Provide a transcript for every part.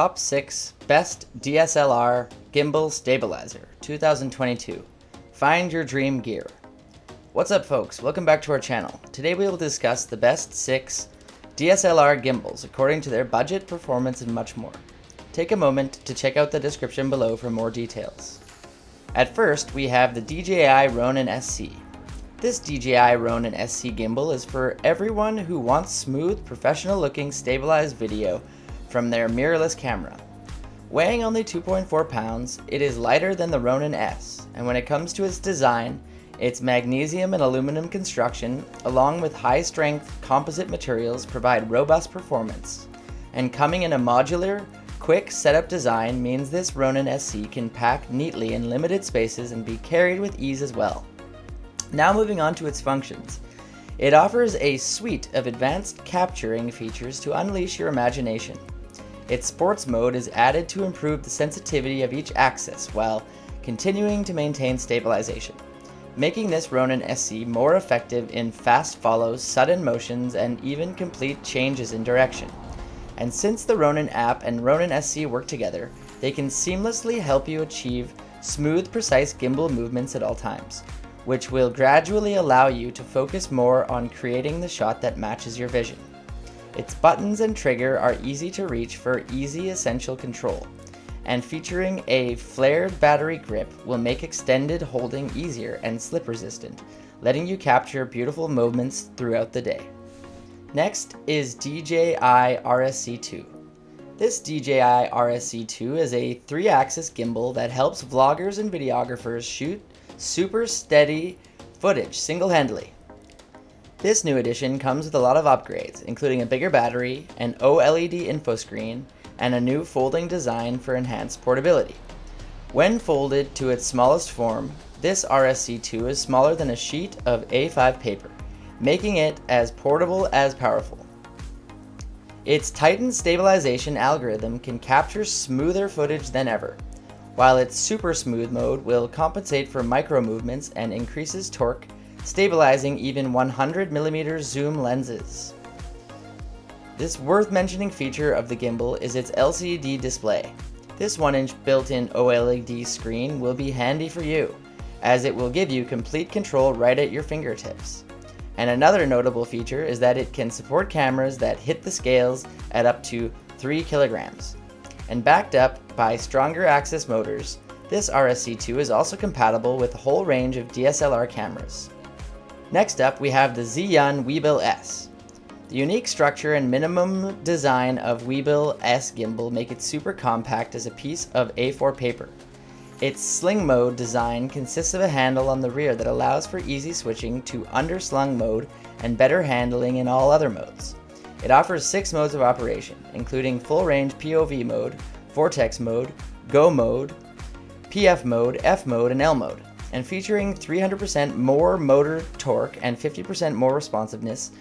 Top 6 Best DSLR Gimbal Stabilizer 2022. Find your dream gear. What's up, folks? Welcome back to our channel. Today we will discuss the best 6 DSLR gimbals according to their budget, performance, and much more. Take a moment to check out the description below for more details. At first, we have the DJI Ronin SC. This DJI Ronin SC gimbal is for everyone who wants smooth, professional-looking, stabilized video from their mirrorless camera. Weighing only 2.4 pounds, it is lighter than the Ronin-S, and when it comes to its design, its magnesium and aluminum construction, along with high-strength composite materials, provide robust performance. And coming in a modular, quick setup design means this Ronin-SC can pack neatly in limited spaces and be carried with ease as well. Now moving on to its functions. It offers a suite of advanced capturing features to unleash your imagination. Its sports mode is added to improve the sensitivity of each axis while continuing to maintain stabilization, making this Ronin SC more effective in fast follows, sudden motions, and even complete changes in direction. And since the Ronin app and Ronin SC work together, they can seamlessly help you achieve smooth, precise gimbal movements at all times, which will gradually allow you to focus more on creating the shot that matches your vision. Its buttons and trigger are easy to reach for easy essential control, and featuring a flared battery grip will make extended holding easier and slip resistant, letting you capture beautiful moments throughout the day. Next is DJI RSC2. This DJI RSC2 is a 3-axis gimbal that helps vloggers and videographers shoot super steady footage single-handedly. This new edition comes with a lot of upgrades, including a bigger battery, an OLED info screen, and a new folding design for enhanced portability. When folded to its smallest form, this RSC2 is smaller than a sheet of A5 paper, making it as portable as powerful. Its Titan stabilization algorithm can capture smoother footage than ever, while its super smooth mode will compensate for micro movements and increases torque, stabilizing even 100mm zoom lenses. This worth mentioning feature of the gimbal is its LCD display. This 1-inch built-in OLED screen will be handy for you, as it will give you complete control right at your fingertips. And another notable feature is that it can support cameras that hit the scales at up to 3 kilograms. And backed up by stronger axis motors, this RSC2 is also compatible with a whole range of DSLR cameras. Next up, we have the Zhiyun Weebill S. The unique structure and minimum design of Weebill S gimbal make it super compact as a piece of A4 paper. Its sling mode design consists of a handle on the rear that allows for easy switching to underslung mode and better handling in all other modes. It offers 6 modes of operation, including full range POV mode, vortex mode, go mode, PF mode, F mode, and L mode. And featuring 300% more motor torque and 50% more responsiveness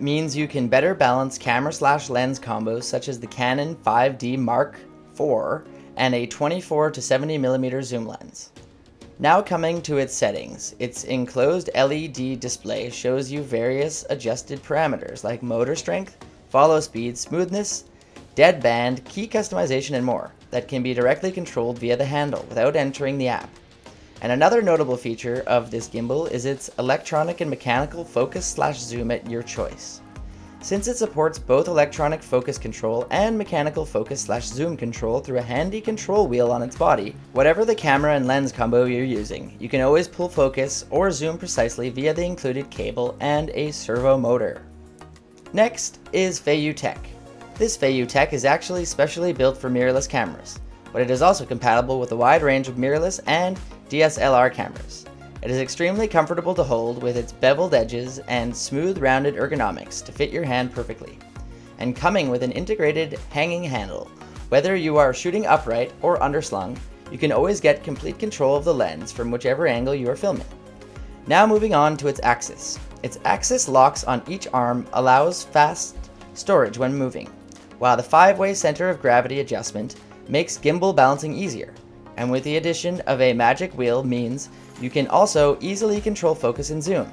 means you can better balance camera/lens combos such as the Canon 5D Mark IV and a 24 to 70mm zoom lens. Now coming to its settings, its enclosed LED display shows you various adjusted parameters like motor strength, follow speed, smoothness, dead band, key customization, and more that can be directly controlled via the handle without entering the app. And another notable feature of this gimbal is its electronic and mechanical focus/zoom at your choice. Since it supports both electronic focus control and mechanical focus/zoom control through a handy control wheel on its body, whatever the camera and lens combo you're using, you can always pull focus or zoom precisely via the included cable and a servo motor. Next is FeiyuTech. This FeiyuTech is actually specially built for mirrorless cameras, but it is also compatible with a wide range of mirrorless and DSLR cameras. It is extremely comfortable to hold with its beveled edges and smooth rounded ergonomics to fit your hand perfectly. And coming with an integrated hanging handle, whether you are shooting upright or underslung, you can always get complete control of the lens from whichever angle you are filming. Now moving on to its axis. Its axis locks on each arm allows fast storage when moving, while the 5-way center of gravity adjustment makes gimbal balancing easier. And with the addition of a magic wheel means you can also easily control focus and zoom,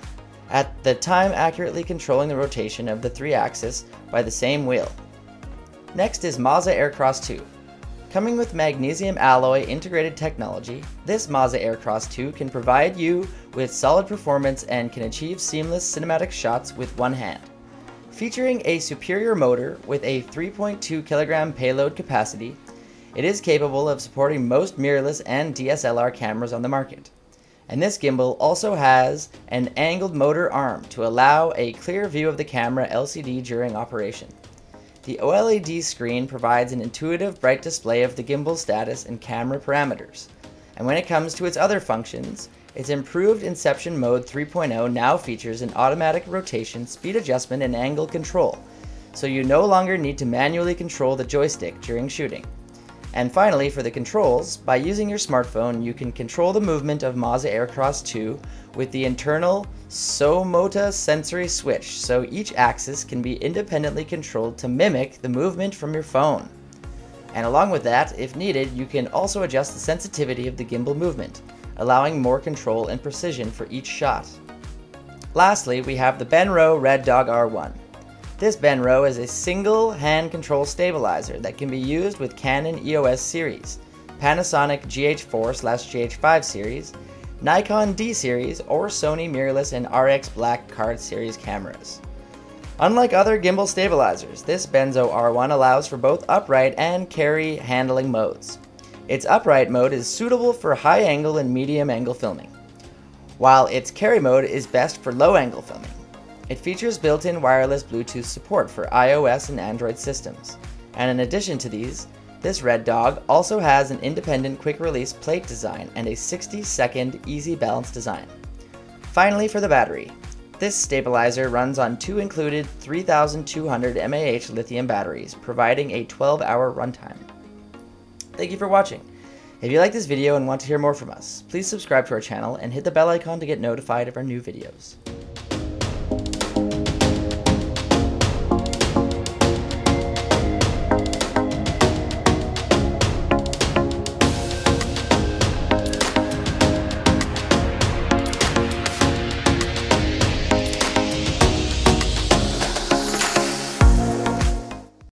at the time accurately controlling the rotation of the 3-axis by the same wheel. Next is MOZA Aircross 2. Coming with magnesium alloy integrated technology, this MOZA Aircross 2 can provide you with solid performance and can achieve seamless cinematic shots with one hand. Featuring a superior motor with a 3.2 kilogram payload capacity, it is capable of supporting most mirrorless and DSLR cameras on the market. And this gimbal also has an angled motor arm to allow a clear view of the camera LCD during operation. The OLED screen provides an intuitive bright display of the gimbal status and camera parameters. And when it comes to its other functions, its improved Inception Mode 3.0 now features an automatic rotation, speed adjustment, and angle control, so you no longer need to manually control the joystick during shooting. And finally, for the controls, by using your smartphone, you can control the movement of MOZA Aircross 2 with the internal SOMOTA sensory switch, so each axis can be independently controlled to mimic the movement from your phone. And along with that, if needed, you can also adjust the sensitivity of the gimbal movement, allowing more control and precision for each shot. Lastly, we have the Benro Red Dog R1. This Benro is a single hand control stabilizer that can be used with Canon EOS series, Panasonic GH4/GH5 series, Nikon D series, or Sony mirrorless and RX Black Card series cameras. Unlike other gimbal stabilizers, this Benro R1 allows for both upright and carry handling modes. Its upright mode is suitable for high angle and medium angle filming, while its carry mode is best for low angle filming. It features built-in wireless Bluetooth support for iOS and Android systems. And in addition to these, this Red Dog also has an independent quick-release plate design and a 60-second easy balance design. Finally, for the battery, this stabilizer runs on two included 3200 mAh lithium batteries, providing a 12-hour runtime. Thank you for watching. If you like this video and want to hear more from us, please subscribe to our channel and hit the bell icon to get notified of our new videos.